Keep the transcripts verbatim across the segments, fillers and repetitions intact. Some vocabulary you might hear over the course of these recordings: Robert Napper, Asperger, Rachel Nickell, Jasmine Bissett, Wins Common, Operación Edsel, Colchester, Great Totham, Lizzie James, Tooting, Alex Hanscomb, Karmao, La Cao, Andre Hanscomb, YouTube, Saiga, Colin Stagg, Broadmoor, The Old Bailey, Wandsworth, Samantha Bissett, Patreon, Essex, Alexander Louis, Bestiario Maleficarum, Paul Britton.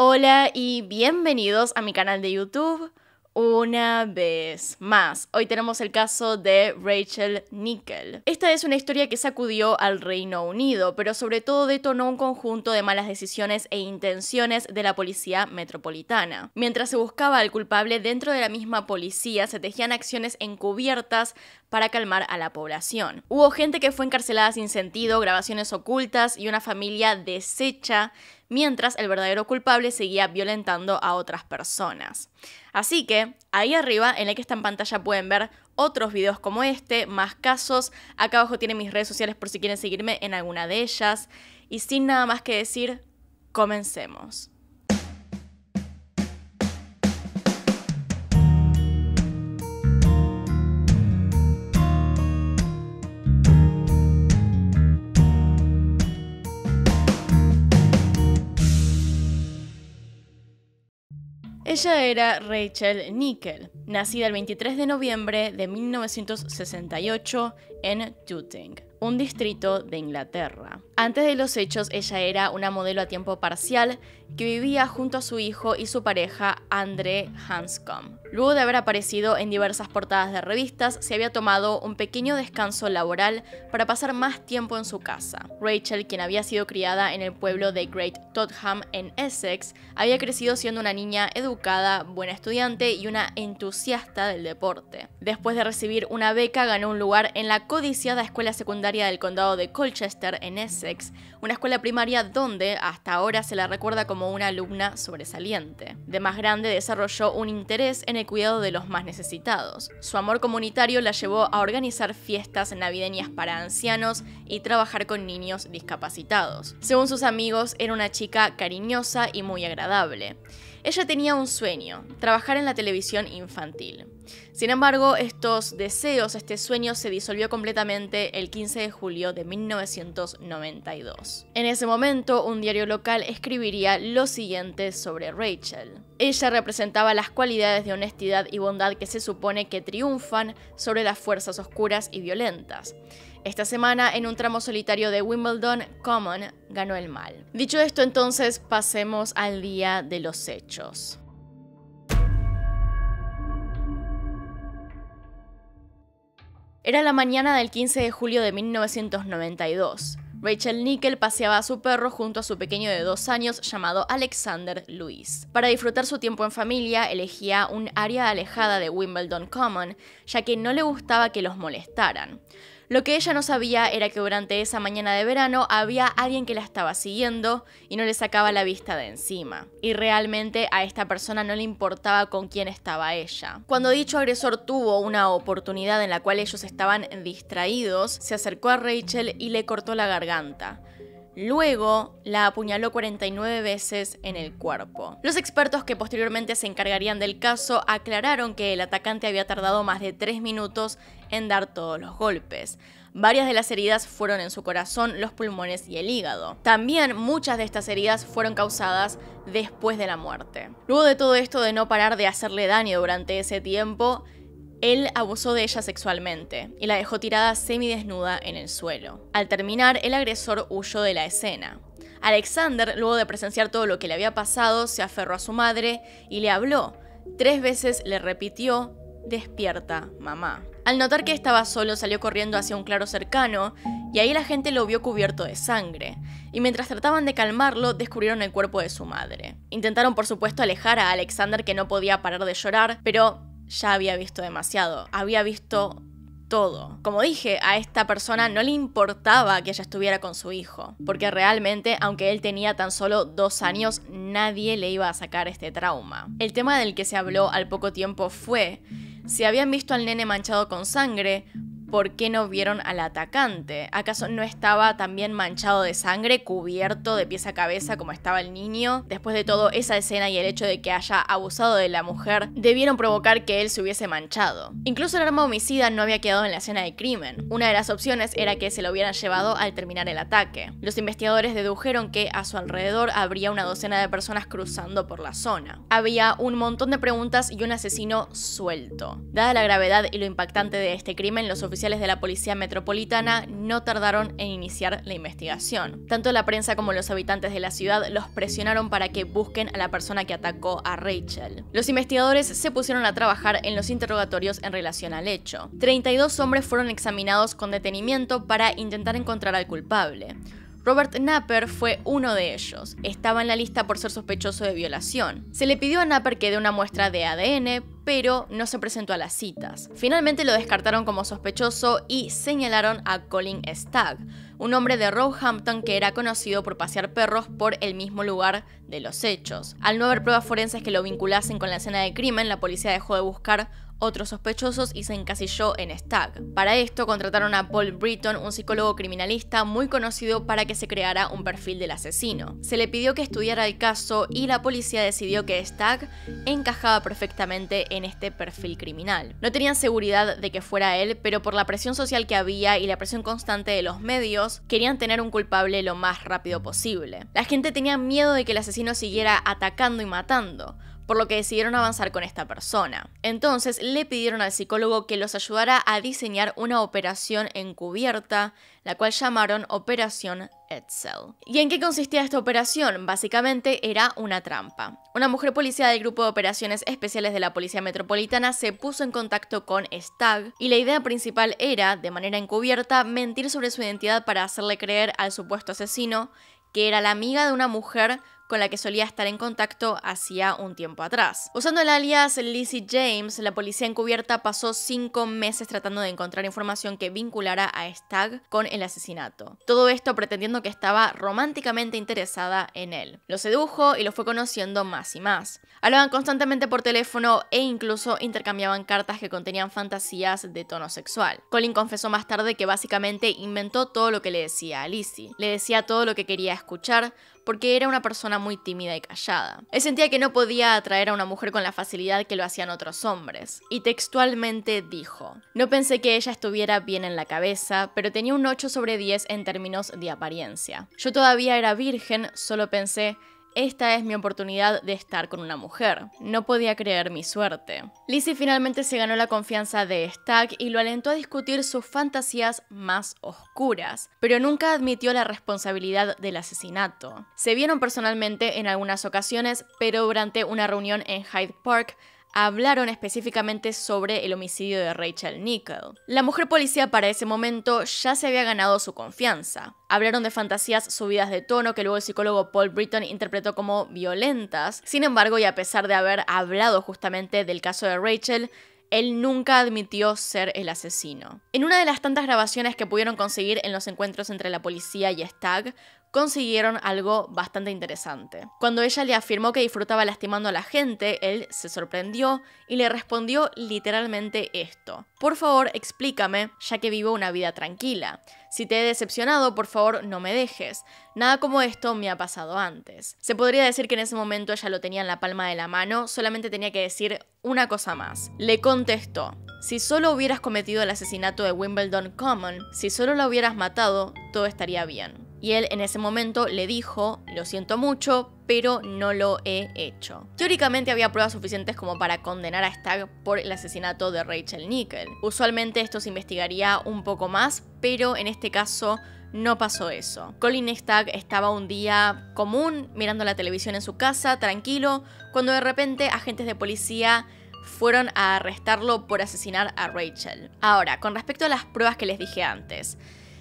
Hola y bienvenidos a mi canal de YouTube una vez más. Hoy tenemos el caso de Rachel Nickell. Esta es una historia que sacudió al Reino Unido, pero sobre todo detonó un conjunto de malas decisiones e intenciones de la policía metropolitana. Mientras se buscaba al culpable dentro de la misma policía, se tejían acciones encubiertas para calmar a la población. Hubo gente que fue encarcelada sin sentido, grabaciones ocultas y una familia deshecha, mientras el verdadero culpable seguía violentando a otras personas. Así que, ahí arriba, en la que está en pantalla, pueden ver otros videos como este, más casos. Acá abajo tienen mis redes sociales por si quieren seguirme en alguna de ellas. Y sin nada más que decir, comencemos. Ella era Rachel Nickell, nacida el veintitrés de noviembre de mil novecientos sesenta y ocho en Tooting, un distrito de Inglaterra. Antes de los hechos, ella era una modelo a tiempo parcial que vivía junto a su hijo y su pareja Andre Hanscomb. Luego de haber aparecido en diversas portadas de revistas, se había tomado un pequeño descanso laboral para pasar más tiempo en su casa. Rachel, quien había sido criada en el pueblo de Great Totham en Essex, había crecido siendo una niña educada, buena estudiante y una entusiasta del deporte. Después de recibir una beca, ganó un lugar en la codiciada escuela secundaria del condado de Colchester en Essex, una escuela primaria donde hasta ahora se la recuerda como una alumna sobresaliente. De más grande desarrolló un interés en el cuidado de los más necesitados. Su amor comunitario la llevó a organizar fiestas navideñas para ancianos y trabajar con niños discapacitados. Según sus amigos, era una chica cariñosa y muy agradable. Ella tenía un sueño: trabajar en la televisión infantil. Sin embargo, estos deseos, este sueño se disolvió completamente el quince de julio de mil novecientos noventa y dos. En ese momento, un diario local escribiría lo siguiente sobre Rachel. Ella representaba las cualidades de honestidad y bondad que se supone que triunfan sobre las fuerzas oscuras y violentas. Esta semana, en un tramo solitario de Wimbledon Common, ganó el mal. Dicho esto, entonces, pasemos al día de los hechos. Era la mañana del quince de julio de mil novecientos noventa y dos. Rachel Nickell paseaba a su perro junto a su pequeño de dos años llamado Alexander Louis. Para disfrutar su tiempo en familia, elegía un área alejada de Wimbledon Common, ya que no le gustaba que los molestaran. Lo que ella no sabía era que durante esa mañana de verano había alguien que la estaba siguiendo y no le sacaba la vista de encima. Y realmente a esta persona no le importaba con quién estaba ella. Cuando dicho agresor tuvo una oportunidad en la cual ellos estaban distraídos, se acercó a Rachel y le cortó la garganta. Luego la apuñaló cuarenta y nueve veces en el cuerpo. Los expertos que posteriormente se encargarían del caso aclararon que el atacante había tardado más de tres minutos en dar todos los golpes. Varias de las heridas fueron en su corazón, los pulmones y el hígado. También muchas de estas heridas fueron causadas después de la muerte. Luego de todo esto, de no parar de hacerle daño durante ese tiempo, él abusó de ella sexualmente y la dejó tirada semidesnuda en el suelo. Al terminar, el agresor huyó de la escena. Alexander, luego de presenciar todo lo que le había pasado, se aferró a su madre y le habló. Tres veces le repitió: "Despierta, mamá". Al notar que estaba solo, salió corriendo hacia un claro cercano y ahí la gente lo vio cubierto de sangre. Y mientras trataban de calmarlo, descubrieron el cuerpo de su madre. Intentaron, por supuesto, alejar a Alexander, que no podía parar de llorar, pero ya había visto demasiado, había visto todo. Como dije, a esta persona no le importaba que ella estuviera con su hijo, porque realmente, aunque él tenía tan solo dos años, nadie le iba a sacar este trauma. El tema del que se habló al poco tiempo fue: si habían visto al nene manchado con sangre, ¿por qué no vieron al atacante? ¿Acaso no estaba también manchado de sangre, cubierto de pies a cabeza como estaba el niño? Después de todo, esa escena y el hecho de que haya abusado de la mujer debieron provocar que él se hubiese manchado. Incluso el arma homicida no había quedado en la escena del crimen. Una de las opciones era que se lo hubieran llevado al terminar el ataque. Los investigadores dedujeron que a su alrededor habría una docena de personas cruzando por la zona. Había un montón de preguntas y un asesino suelto. Dada la gravedad y lo impactante de este crimen, los oficiales oficiales de la Policía Metropolitana no tardaron en iniciar la investigación. Tanto la prensa como los habitantes de la ciudad los presionaron para que busquen a la persona que atacó a Rachel. Los investigadores se pusieron a trabajar en los interrogatorios en relación al hecho. treinta y dos hombres fueron examinados con detenimiento para intentar encontrar al culpable. Robert Napper fue uno de ellos. Estaba en la lista por ser sospechoso de violación. Se le pidió a Napper que dé una muestra de A D N, pero no se presentó a las citas. Finalmente lo descartaron como sospechoso y señalaron a Colin Stagg, un hombre de Roehampton que era conocido por pasear perros por el mismo lugar de los hechos. Al no haber pruebas forenses que lo vinculasen con la escena de crimen, la policía dejó de buscar otros sospechosos y se encasilló en Stagg. Para esto contrataron a Paul Britton, un psicólogo criminalista muy conocido, para que se creara un perfil del asesino. Se le pidió que estudiara el caso y la policía decidió que Stagg encajaba perfectamente en este perfil criminal. No tenían seguridad de que fuera él, pero por la presión social que había y la presión constante de los medios, querían tener un culpable lo más rápido posible. La gente tenía miedo de que el asesino siguiera atacando y matando, por lo que decidieron avanzar con esta persona. Entonces le pidieron al psicólogo que los ayudara a diseñar una operación encubierta, la cual llamaron Operación Edsel. ¿Y en qué consistía esta operación? Básicamente era una trampa. Una mujer policía del Grupo de Operaciones Especiales de la Policía Metropolitana se puso en contacto con Stagg y la idea principal era, de manera encubierta, mentir sobre su identidad para hacerle creer al supuesto asesino que era la amiga de una mujer con la que solía estar en contacto hacía un tiempo atrás. Usando el alias Lizzie James, la policía encubierta pasó cinco meses tratando de encontrar información que vinculara a Stagg con el asesinato. Todo esto pretendiendo que estaba románticamente interesada en él. Lo sedujo y lo fue conociendo más y más. Hablaban constantemente por teléfono e incluso intercambiaban cartas que contenían fantasías de tono sexual. Colin confesó más tarde que básicamente inventó todo lo que le decía a Lizzie. Le decía todo lo que quería escuchar, porque era una persona muy tímida y callada. Él sentía que no podía atraer a una mujer con la facilidad que lo hacían otros hombres. Y textualmente dijo: "No pensé que ella estuviera bien en la cabeza, pero tenía un ocho sobre diez en términos de apariencia. Yo todavía era virgen, solo pensé, esta es mi oportunidad de estar con una mujer. No podía creer mi suerte". Lizzie finalmente se ganó la confianza de Stagg y lo alentó a discutir sus fantasías más oscuras, pero nunca admitió la responsabilidad del asesinato. Se vieron personalmente en algunas ocasiones, pero durante una reunión en Hyde Park hablaron específicamente sobre el homicidio de Rachel Nickell. La mujer policía para ese momento ya se había ganado su confianza. Hablaron de fantasías subidas de tono que luego el psicólogo Paul Britton interpretó como violentas. Sin embargo, y a pesar de haber hablado justamente del caso de Rachel, él nunca admitió ser el asesino. En una de las tantas grabaciones que pudieron conseguir en los encuentros entre la policía y Stagg, consiguieron algo bastante interesante. Cuando ella le afirmó que disfrutaba lastimando a la gente, él se sorprendió y le respondió literalmente esto: "Por favor, explícame, ya que vivo una vida tranquila. Si te he decepcionado, por favor, no me dejes. Nada como esto me ha pasado antes". Se podría decir que en ese momento ella lo tenía en la palma de la mano, solamente tenía que decir una cosa más. Le contestó: "Si solo hubieras cometido el asesinato de Wimbledon Common, si solo la hubieras matado, todo estaría bien". Y él en ese momento le dijo: "Lo siento mucho, pero no lo he hecho". Teóricamente había pruebas suficientes como para condenar a Stagg por el asesinato de Rachel Nickell. Usualmente esto se investigaría un poco más, pero en este caso no pasó eso. Colin Stagg estaba un día común mirando la televisión en su casa, tranquilo, cuando de repente agentes de policía fueron a arrestarlo por asesinar a Rachel. Ahora, con respecto a las pruebas que les dije antes,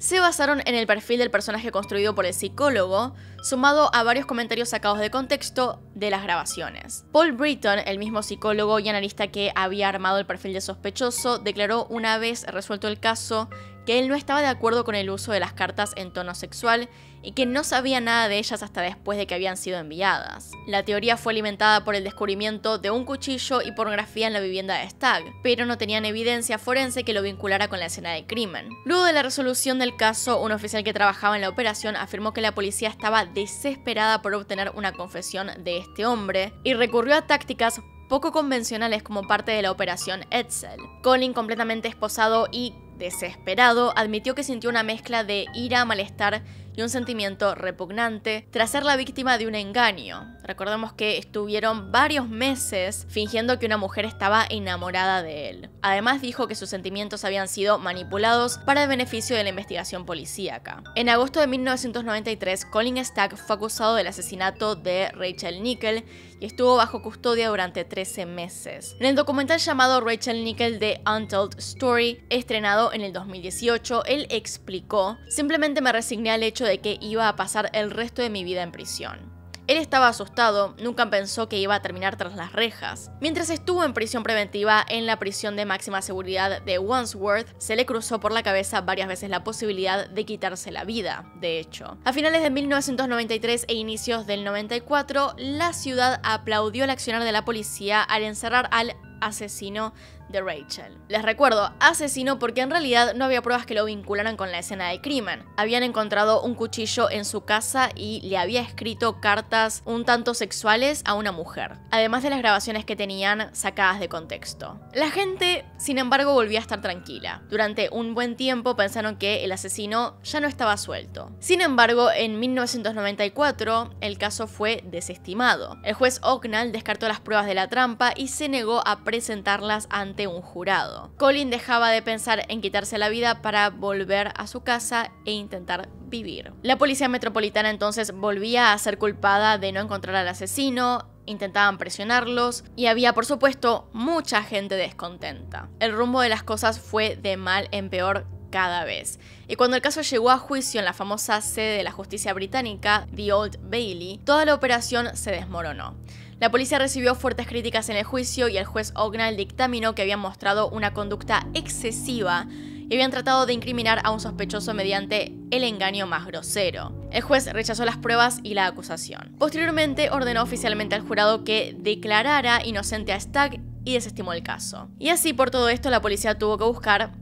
se basaron en el perfil del personaje construido por el psicólogo, sumado a varios comentarios sacados de contexto de las grabaciones. Paul Britton, el mismo psicólogo y analista que había armado el perfil de sospechoso, declaró una vez resuelto el caso que él no estaba de acuerdo con el uso de las cartas en tono sexual y que no sabía nada de ellas hasta después de que habían sido enviadas. La teoría fue alimentada por el descubrimiento de un cuchillo y pornografía en la vivienda de Stagg, pero no tenían evidencia forense que lo vinculara con la escena del crimen. Luego de la resolución del caso, un oficial que trabajaba en la operación afirmó que la policía estaba desesperada por obtener una confesión de este hombre y recurrió a tácticas poco convencionales como parte de la Operación Edsel. Colin, completamente esposado y desesperado, admitió que sintió una mezcla de ira, malestar y un sentimiento repugnante tras ser la víctima de un engaño. Recordemos que estuvieron varios meses fingiendo que una mujer estaba enamorada de él. Además dijo que sus sentimientos habían sido manipulados para el beneficio de la investigación policíaca. En agosto de mil novecientos noventa y tres, Colin Stagg fue acusado del asesinato de Rachel Nickell y estuvo bajo custodia durante trece meses. En el documental llamado Rachel Nickell The Untold Story, estrenado en el dos mil dieciocho, él explicó: simplemente me resigné al hecho de que iba a pasar el resto de mi vida en prisión. Él estaba asustado, nunca pensó que iba a terminar tras las rejas. Mientras estuvo en prisión preventiva en la prisión de máxima seguridad de Wandsworth, se le cruzó por la cabeza varias veces la posibilidad de quitarse la vida, de hecho. A finales de mil novecientos noventa y tres e inicios del noventa y cuatro, la ciudad aplaudió el accionar de la policía al encerrar al asesino de Rachel. Les recuerdo, asesino porque en realidad no había pruebas que lo vincularan con la escena del crimen. Habían encontrado un cuchillo en su casa y le había escrito cartas un tanto sexuales a una mujer, además de las grabaciones que tenían sacadas de contexto. La gente, sin embargo, volvió a estar tranquila. Durante un buen tiempo pensaron que el asesino ya no estaba suelto. Sin embargo, en mil novecientos noventa y cuatro el caso fue desestimado. El juez Ognal descartó las pruebas de la trampa y se negó a presentarlas ante un jurado. Colin dejaba de pensar en quitarse la vida para volver a su casa e intentar vivir. La policía metropolitana entonces volvía a ser culpada de no encontrar al asesino, intentaban presionarlos y había, por supuesto, mucha gente descontenta. El rumbo de las cosas fue de mal en peor cada vez. Y cuando el caso llegó a juicio en la famosa sede de la justicia británica, The Old Bailey, toda la operación se desmoronó. La policía recibió fuertes críticas en el juicio y el juez Ognal dictaminó que habían mostrado una conducta excesiva y habían tratado de incriminar a un sospechoso mediante el engaño más grosero. El juez rechazó las pruebas y la acusación. Posteriormente ordenó oficialmente al jurado que declarara inocente a Stagg y desestimó el caso. Y así por todo esto la policía tuvo que buscar,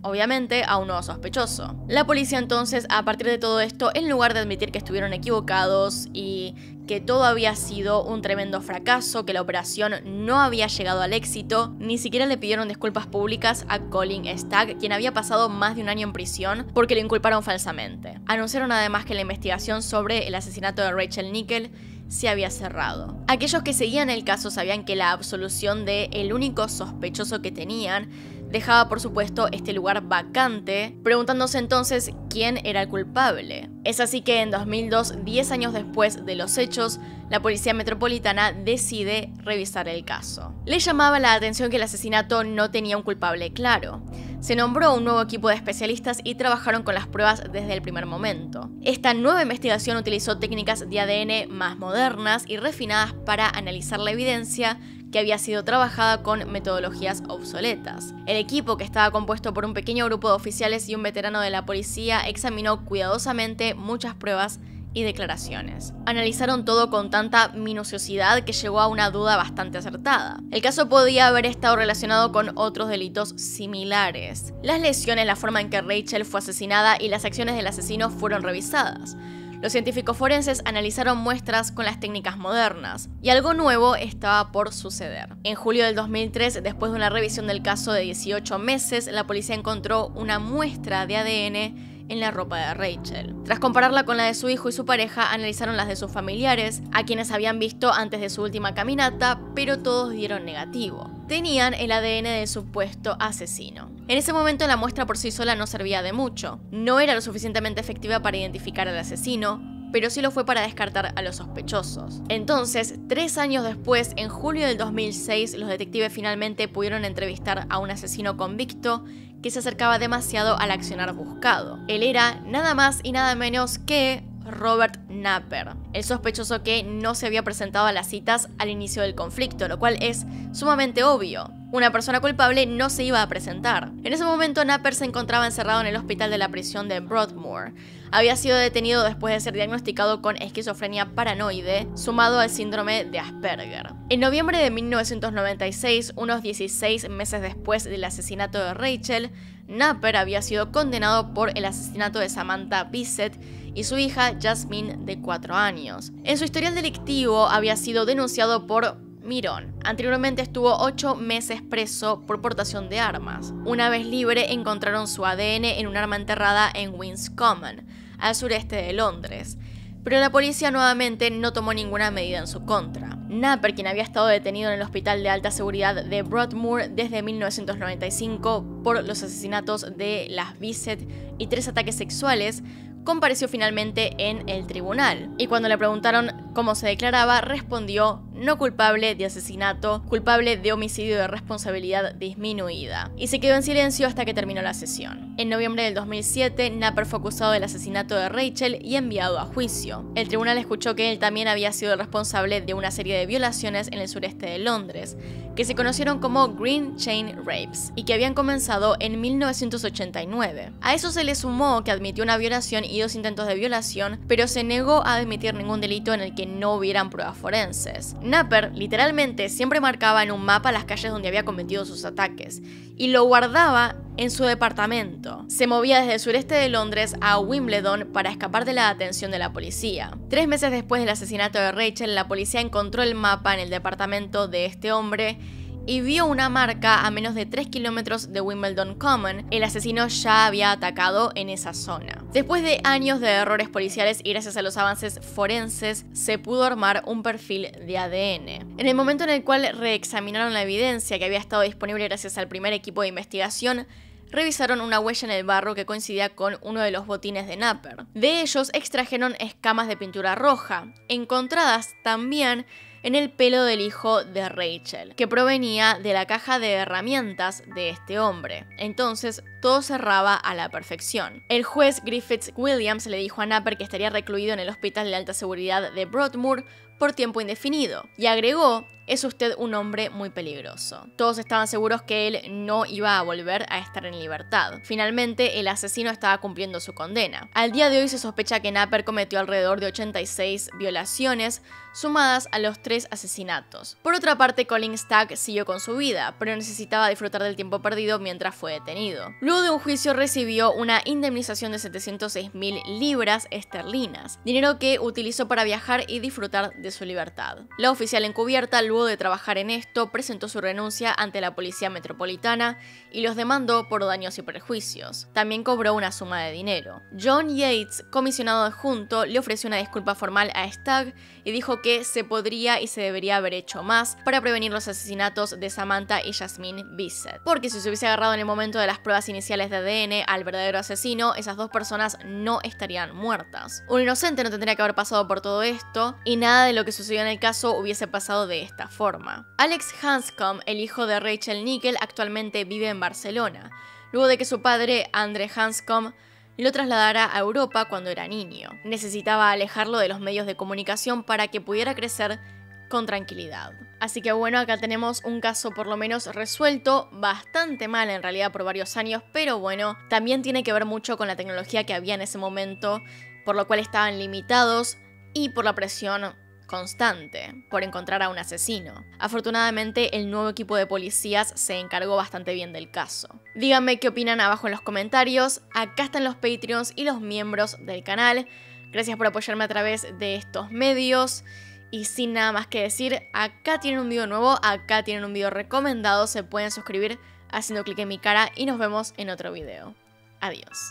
obviamente, a un nuevo sospechoso. La policía entonces, a partir de todo esto, en lugar de admitir que estuvieron equivocados y que todo había sido un tremendo fracaso, que la operación no había llegado al éxito, ni siquiera le pidieron disculpas públicas a Colin Stagg, quien había pasado más de un año en prisión porque lo inculparon falsamente. Anunciaron además que la investigación sobre el asesinato de Rachel Nickell se había cerrado. Aquellos que seguían el caso sabían que la absolución de el único sospechoso que tenían dejaba, por supuesto, este lugar vacante, preguntándose entonces quién era el culpable. Es así que en dos mil dos, diez años después de los hechos, la policía metropolitana decide revisar el caso. Le llamaba la atención que el asesinato no tenía un culpable claro. Se nombró un nuevo equipo de especialistas y trabajaron con las pruebas desde el primer momento. Esta nueva investigación utilizó técnicas de A D N más modernas y refinadas para analizar la evidencia que había sido trabajada con metodologías obsoletas. El equipo, que estaba compuesto por un pequeño grupo de oficiales y un veterano de la policía, examinó cuidadosamente muchas pruebas y declaraciones. Analizaron todo con tanta minuciosidad que llegó a una duda bastante acertada. El caso podía haber estado relacionado con otros delitos similares. Las lesiones, la forma en que Rachel fue asesinada y las acciones del asesino fueron revisadas. Los científicos forenses analizaron muestras con las técnicas modernas, y algo nuevo estaba por suceder. En julio del dos mil tres, después de una revisión del caso de dieciocho meses, la policía encontró una muestra de A D N en la ropa de Rachel. Tras compararla con la de su hijo y su pareja, analizaron las de sus familiares, a quienes habían visto antes de su última caminata, pero todos dieron negativo. Tenían el A D N del supuesto asesino. En ese momento la muestra por sí sola no servía de mucho. No era lo suficientemente efectiva para identificar al asesino, pero sí lo fue para descartar a los sospechosos. Entonces, tres años después, en julio del dos mil seis, los detectives finalmente pudieron entrevistar a un asesino convicto que se acercaba demasiado al accionar buscado. Él era nada más y nada menos que Robert Napper, el sospechoso que no se había presentado a las citas al inicio del conflicto, lo cual es sumamente obvio. Una persona culpable no se iba a presentar. En ese momento, Napper se encontraba encerrado en el hospital de la prisión de Broadmoor. Había sido detenido después de ser diagnosticado con esquizofrenia paranoide, sumado al síndrome de Asperger. En noviembre de mil novecientos noventa y seis, unos dieciséis meses después del asesinato de Rachel, Napper había sido condenado por el asesinato de Samantha Bissett y su hija Jasmine, de cuatro años. En su historial delictivo había sido denunciado por mirón. Anteriormente estuvo ocho meses preso por portación de armas. Una vez libre, encontraron su A D N en un arma enterrada en Wins Common. al sureste de Londres, pero la policía nuevamente no tomó ninguna medida en su contra. Napper, quien había estado detenido en el hospital de alta seguridad de Broadmoor desde mil novecientos noventa y cinco por los asesinatos de las Bissett y tres ataques sexuales, compareció finalmente en el tribunal, y cuando le preguntaron cómo se declaraba, respondió: no culpable de asesinato, culpable de homicidio de responsabilidad disminuida, y se quedó en silencio hasta que terminó la sesión. En noviembre del dos mil siete, Napper fue acusado del asesinato de Rachel y enviado a juicio. El tribunal escuchó que él también había sido el responsable de una serie de violaciones en el sureste de Londres, que se conocieron como Green Chain Rapes, y que habían comenzado en mil novecientos ochenta y nueve. A eso se le sumó que admitió una violación y dos intentos de violación, pero se negó a admitir ningún delito en el que no hubieran pruebas forenses. Napper literalmente siempre marcaba en un mapa las calles donde había cometido sus ataques y lo guardaba en su departamento. Se movía desde el sureste de Londres a Wimbledon para escapar de la atención de la policía. Tres meses después del asesinato de Rachel, la policía encontró el mapa en el departamento de este hombre y vio una marca a menos de tres kilómetros de Wimbledon Common. El asesino ya había atacado en esa zona. Después de años de errores policiales y gracias a los avances forenses, se pudo armar un perfil de A D N. En el momento en el cual reexaminaron la evidencia que había estado disponible gracias al primer equipo de investigación, revisaron una huella en el barro que coincidía con uno de los botines de Napper. De ellos extrajeron escamas de pintura roja, encontradas también en el pelo del hijo de Rachel, que provenía de la caja de herramientas de este hombre. Entonces, todo cerraba a la perfección. El juez Griffiths Williams le dijo a Napper que estaría recluido en el hospital de alta seguridad de Broadmoor por tiempo indefinido, y agregó: es usted un hombre muy peligroso. Todos estaban seguros que él no iba a volver a estar en libertad. Finalmente, el asesino estaba cumpliendo su condena. Al día de hoy se sospecha que Napper cometió alrededor de ochenta y seis violaciones, sumadas a los tres asesinatos. Por otra parte, Colin Stagg siguió con su vida, pero necesitaba disfrutar del tiempo perdido mientras fue detenido. Luego de un juicio recibió una indemnización de setecientas seis mil libras esterlinas, dinero que utilizó para viajar y disfrutar de su libertad. La oficial encubierta, luego de trabajar en esto, presentó su renuncia ante la policía metropolitana y los demandó por daños y perjuicios. También cobró una suma de dinero. John Yates, comisionado adjunto, le ofreció una disculpa formal a Stagg y dijo que se podría y se debería haber hecho más para prevenir los asesinatos de Samantha y Jasmine Bissett, porque si se hubiese agarrado en el momento de las pruebas iniciales de A D N al verdadero asesino, esas dos personas no estarían muertas. Un inocente no tendría que haber pasado por todo esto, y nada de lo que sucedió en el caso hubiese pasado de esta forma. Alex Hanscomb, el hijo de Rachel Nickell, actualmente vive en Barcelona, luego de que su padre, Andre Hanscomb, lo trasladara a Europa cuando era niño. Necesitaba alejarlo de los medios de comunicación para que pudiera crecer con tranquilidad. Así que bueno, acá tenemos un caso por lo menos resuelto, bastante mal en realidad por varios años, pero bueno, también tiene que ver mucho con la tecnología que había en ese momento, por lo cual estaban limitados, y por la presión constante por encontrar a un asesino. Afortunadamente, el nuevo equipo de policías se encargó bastante bien del caso. Díganme qué opinan abajo en los comentarios. Acá están los Patreons y los miembros del canal. Gracias por apoyarme a través de estos medios. Y sin nada más que decir, acá tienen un video nuevo, acá tienen un video recomendado. Se pueden suscribir haciendo clic en mi cara y nos vemos en otro video. Adiós.